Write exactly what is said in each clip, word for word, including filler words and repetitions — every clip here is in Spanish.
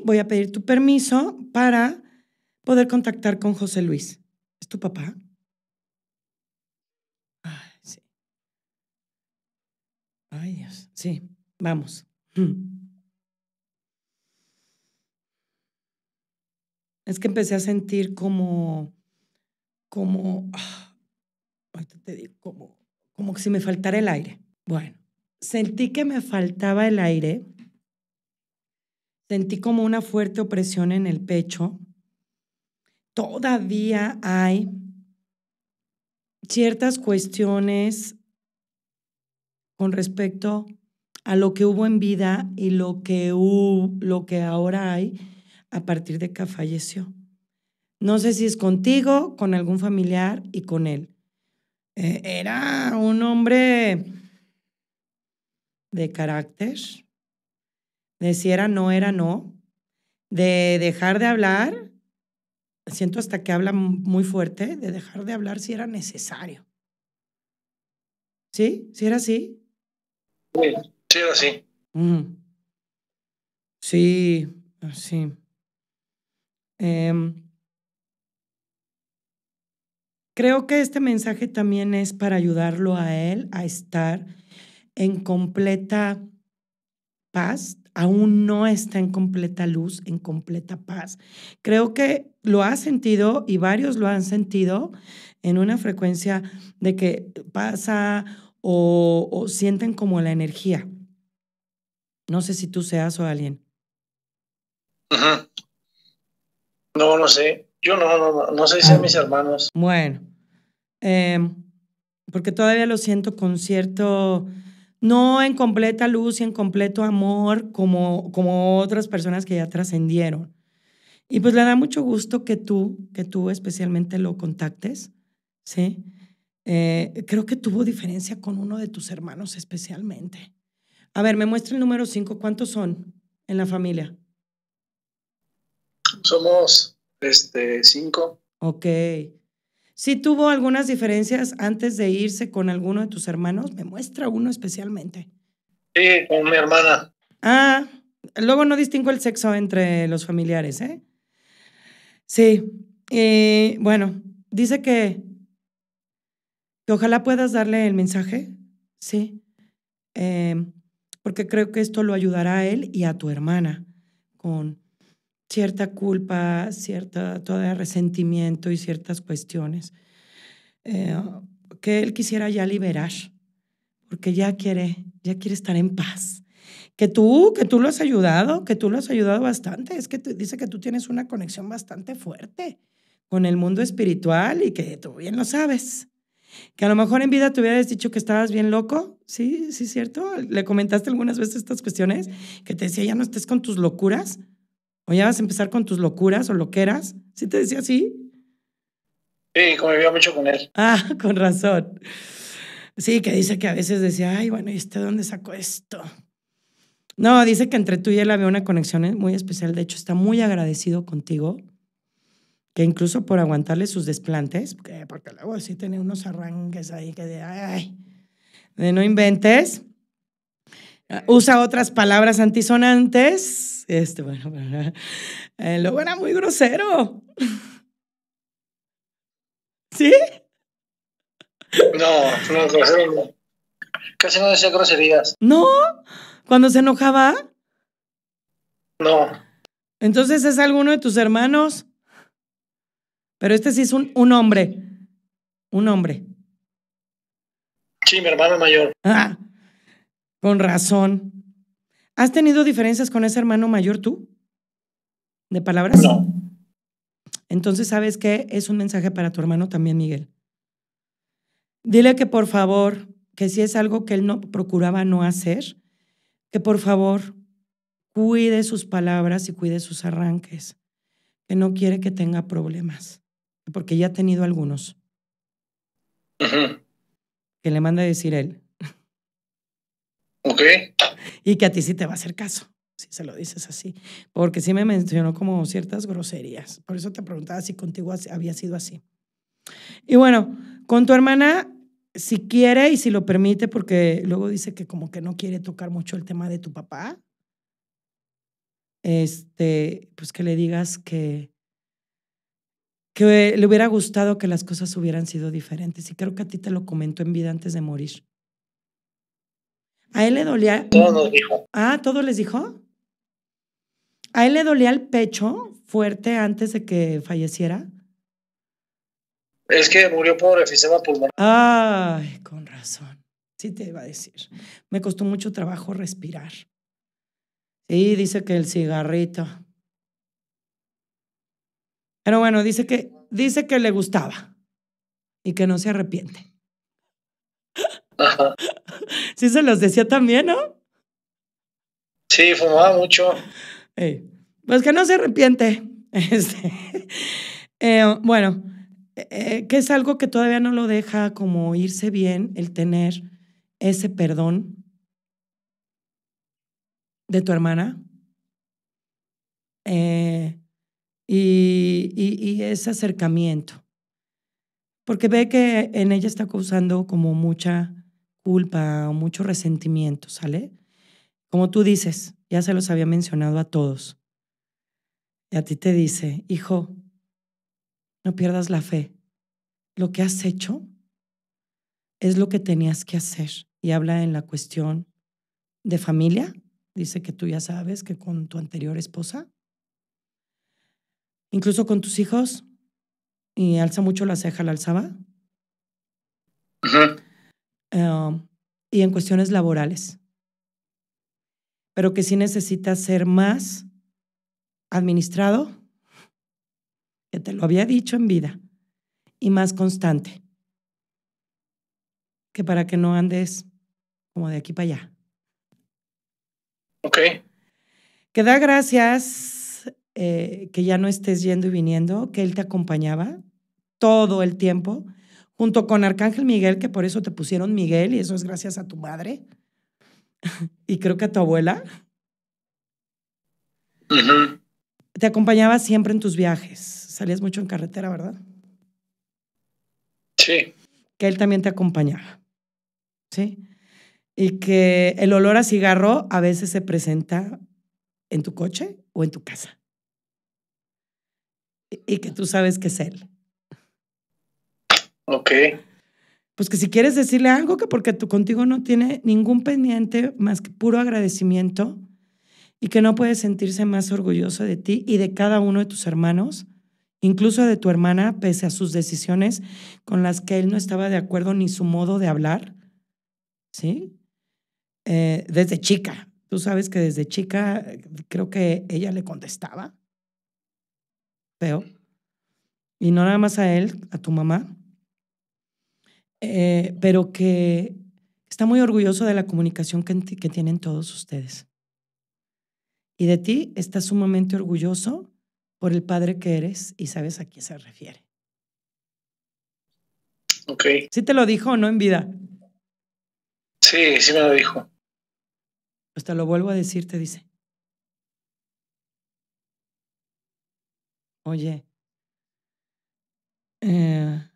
Voy a pedir tu permiso para poder contactar con José Luis. ¿Es tu papá? Ay, sí. Ay, Dios. Sí, vamos. Es que empecé a sentir como, como, ah, ahorita te digo, como, como si me faltara el aire. Bueno, sentí que me faltaba el aire. Sentí como una fuerte opresión en el pecho. Todavía hay ciertas cuestiones con respecto a lo que hubo en vida y lo que, hubo, lo que ahora hay a partir de que falleció. No sé si es contigo, con algún familiar y con él. Eh, era un hombre de carácter, de si era no, era no, de dejar de hablar. Siento hasta que habla muy fuerte, de dejar de hablar si era necesario. ¿Sí? ¿Sí era así? Sí, sí era así. Mm. Sí, así. Eh, creo que este mensaje también es para ayudarlo a él a estar en completa paz. Aún no está en completa luz, en completa paz. Creo que lo has sentido y varios lo han sentido en una frecuencia de que pasa o, o sienten como la energía. No sé si tú seas o alguien. Uh-huh. No, no sé. Yo no, no, no, no sé si sean mis hermanos. Bueno, eh, porque todavía lo siento con cierto... No en completa luz y en completo amor como, como otras personas que ya trascendieron. Y pues le da mucho gusto que tú, que tú especialmente lo contactes, ¿sí? Eh, creo que tuvo diferencia con uno de tus hermanos especialmente. A ver, me muestra el número cinco. ¿Cuántos son en la familia? Somos este, cinco. Ok. Si tuvo algunas diferencias antes de irse con alguno de tus hermanos, me muestra uno especialmente. Sí, con mi hermana. Ah, luego no distingo el sexo entre los familiares, ¿eh? Sí, eh, bueno, dice que, que ojalá puedas darle el mensaje, sí, eh, porque creo que esto lo ayudará a él y a tu hermana con... cierta culpa, cierta, todavía resentimiento y ciertas cuestiones eh, que él quisiera ya liberar, porque ya quiere, ya quiere estar en paz. Que tú, que tú lo has ayudado, que tú lo has ayudado bastante. Es que te, dice que tú tienes una conexión bastante fuerte con el mundo espiritual y que tú bien lo sabes. Que a lo mejor en vida te hubieras dicho que estabas bien loco, ¿sí? ¿Sí es cierto? Le comentaste algunas veces estas cuestiones que te decía, ya no estés con tus locuras. ¿O ya vas a empezar con tus locuras o loqueras? ¿Sí te decía así? Sí, convivía mucho con él. Ah, con razón. Sí, que dice que a veces decía, ay, bueno, ¿y este dónde sacó esto? No, dice que entre tú y él había una conexión muy especial. De hecho, está muy agradecido contigo, que incluso por aguantarle sus desplantes, porque, porque luego sí tenía unos arranques ahí que de, ay, de no inventes. Usa otras palabras antisonantes. Este, bueno, eh, luego era muy grosero. ¿Sí? No, no, grosero no. Casi no decía groserías. ¿No? ¿Cuando se enojaba? No. Entonces es alguno de tus hermanos. Pero este sí es un, un hombre. Un hombre. Sí, mi hermano mayor. Ah. Con razón. ¿Has tenido diferencias con ese hermano mayor tú? ¿De palabras? No. Entonces, ¿sabes qué? Es un mensaje para tu hermano también, Miguel. Dile que por favor, que si es algo que él no procuraba no hacer, que por favor cuide sus palabras y cuide sus arranques, que no quiere que tenga problemas, porque ya ha tenido algunos. Uh-huh. Que le manda a decir él. Ok. Y que a ti sí te va a hacer caso, si se lo dices así. Porque sí me mencionó como ciertas groserías. Por eso te preguntaba si contigo había sido así. Y bueno, con tu hermana, si quiere y si lo permite, porque luego dice que como que no quiere tocar mucho el tema de tu papá. este, pues que le digas que, que le hubiera gustado que las cosas hubieran sido diferentes. Y creo que a ti te lo comentó en vida antes de morir. A él le dolía... Todo nos dijo. Ah, ¿todo les dijo? A él le dolía el pecho fuerte antes de que falleciera. Es que murió por enfisema pulmonar. Ay, con razón. Sí te iba a decir. Me costó mucho trabajo respirar. Sí, dice que el cigarrito. Pero bueno, dice que, dice que le gustaba y que no se arrepiente. Ajá. Sí se los decía también, ¿no? Sí, fumaba mucho. Eh, pues que no se arrepiente. Este, eh, bueno, eh, que es algo que todavía no lo deja como irse bien, el tener ese perdón de tu hermana. Eh, y, y, y ese acercamiento. Porque ve que en ella está causando como mucha culpa o mucho resentimiento, ¿sale? Como tú dices, ya se los había mencionado a todos. Y a ti te dice, hijo, no pierdas la fe. Lo que has hecho es lo que tenías que hacer. Y habla en la cuestión de familia. Dice que tú ya sabes que con tu anterior esposa, incluso con tus hijos, y alza mucho la ceja, la alzaba. Ajá. Um, y en cuestiones laborales, pero que sí necesitas ser más administrado, que te lo había dicho en vida, y más constante, que para que no andes como de aquí para allá. Ok. Que da gracias eh, que ya no estés yendo y viniendo, que él te acompañaba todo el tiempo, junto con Arcángel Miguel, que por eso te pusieron Miguel, y eso es gracias a tu madre. Y creo que a tu abuela. Uh-huh. Te acompañaba siempre en tus viajes. Salías mucho en carretera, ¿verdad? Sí. Que él también te acompañaba. ¿Sí? Y que el olor a cigarro a veces se presenta en tu coche o en tu casa. Y que tú sabes que es él. Ok. Pues que si quieres decirle algo, que porque tú contigo no tiene ningún pendiente más que puro agradecimiento, y que no puedes sentirse más orgulloso de ti y de cada uno de tus hermanos, incluso de tu hermana, pese a sus decisiones con las que él no estaba de acuerdo ni su modo de hablar, ¿sí? Eh, desde chica. Tú sabes que desde chica creo que ella le contestaba. Feo. Y no nada más a él, a tu mamá. Eh, pero que está muy orgulloso de la comunicación que, que tienen todos ustedes. Y de ti está sumamente orgulloso por el padre que eres, y sabes a quién se refiere. Ok. ¿Sí te lo dijo o no en vida? Sí, sí me lo dijo. Pues te lo vuelvo a decir, te dice. Oye. Eh...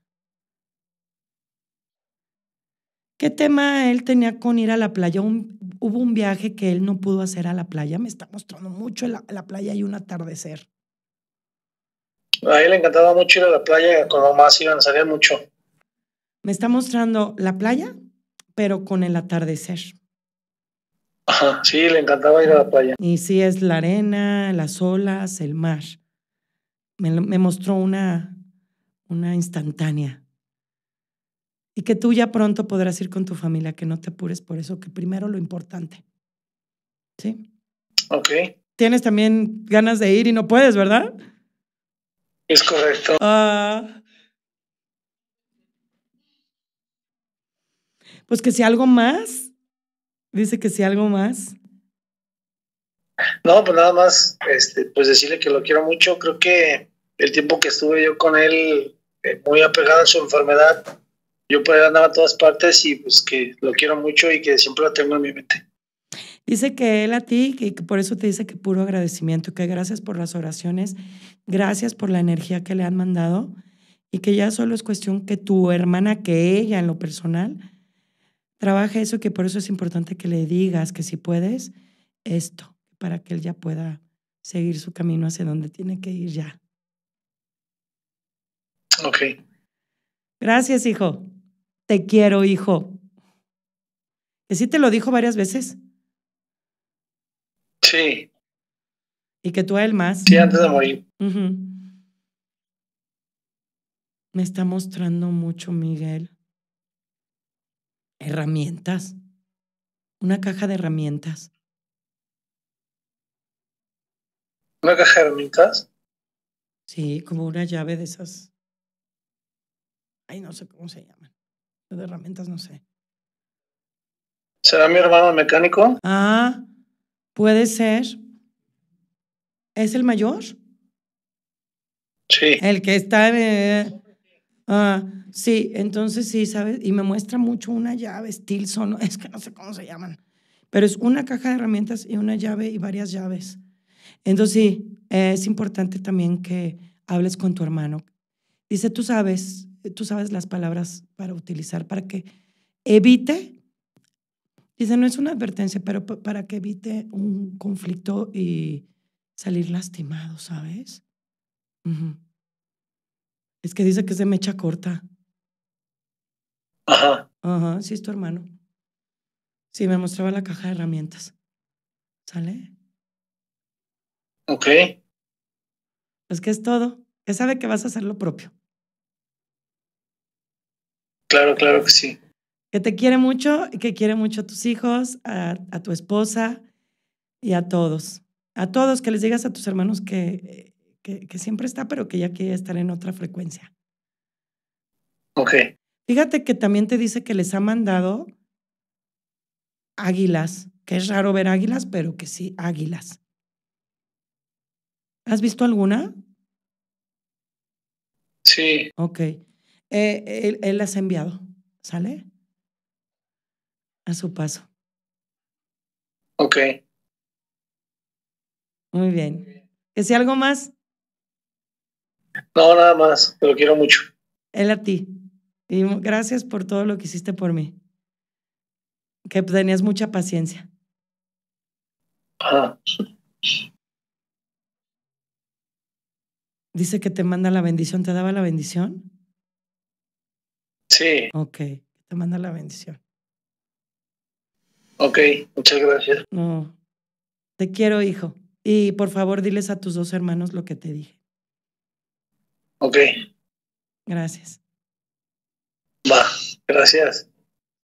¿Qué tema él tenía con ir a la playa? Un, hubo un viaje que él no pudo hacer a la playa. Me está mostrando mucho la, la playa y un atardecer. A él le encantaba mucho ir a la playa, con mamás iban a salir mucho. Me está mostrando la playa, pero con el atardecer. Ajá, sí, le encantaba ir a la playa. Y sí, es la arena, las olas, el mar. Me, me mostró una, una instantánea. Y que tú ya pronto podrás ir con tu familia, que no te apures por eso, que primero lo importante. ¿Sí? Ok. Tienes también ganas de ir y no puedes, ¿verdad? Es correcto. Uh, pues que si algo más, dice que si algo más. No, pues nada más, este, pues decirle que lo quiero mucho. Creo que el tiempo que estuve yo con él, eh, muy apegado a su enfermedad, yo por ahí andaba a todas partes, y pues que lo quiero mucho y que siempre lo tengo en mi mente. Dice que él a ti, y que por eso te dice que puro agradecimiento, que gracias por las oraciones, gracias por la energía que le han mandado, y que ya solo es cuestión que tu hermana, que ella en lo personal, trabaje eso, que por eso es importante que le digas que si puedes, esto, para que él ya pueda seguir su camino hacia donde tiene que ir ya. Ok. Gracias, hijo. Te quiero, hijo. ¿Que sí te lo dijo varias veces? Sí. Y que tú a él más. Sí, antes de morir. Uh-huh. Me está mostrando mucho, Miguel. Herramientas. Una caja de herramientas. ¿Una caja de herramientas? Sí, como una llave de esas. Ay, no sé cómo se llaman. De herramientas, no sé. ¿Será mi hermano mecánico? Ah, puede ser. ¿Es el mayor? Sí. El que está... Eh, ah, sí, entonces sí, ¿sabes? Y me muestra mucho una llave, Stilson, es que no sé cómo se llaman, pero es una caja de herramientas y una llave y varias llaves. Entonces sí, eh, es importante también que hables con tu hermano. Dice, tú sabes, tú sabes las palabras para utilizar, para que evite... Dice, no es una advertencia, pero para que evite un conflicto y salir lastimado, ¿sabes? Uh-huh. Es que dice que es de mecha corta. Ajá. Ajá, sí, es tu hermano. Sí, me mostraba la caja de herramientas. ¿Sale? Ok. Pues que es todo. Que sabe que vas a hacer lo propio. Claro, claro que sí. Que te quiere mucho y que quiere mucho a tus hijos, a, a tu esposa y a todos. A todos, que les digas a tus hermanos que, que, que siempre está, pero que ya quiere estar en otra frecuencia. Ok. Fíjate que también te dice que les ha mandado águilas, que es raro ver águilas, pero que sí, águilas. ¿Has visto alguna? Sí. Ok. Eh, él, él las ha enviado, ¿sale? A su paso. Ok. Muy bien. ¿Es algo más? No, nada más. Te lo quiero mucho. Él a ti. Y gracias por todo lo que hiciste por mí. Que tenías mucha paciencia. Ajá. Dice que te manda la bendición. ¿Te daba la bendición? Sí. Ok. Te manda la bendición. Ok, muchas gracias. No, te quiero, hijo. Y por favor, diles a tus dos hermanos lo que te dije. Ok. Gracias. Va, gracias.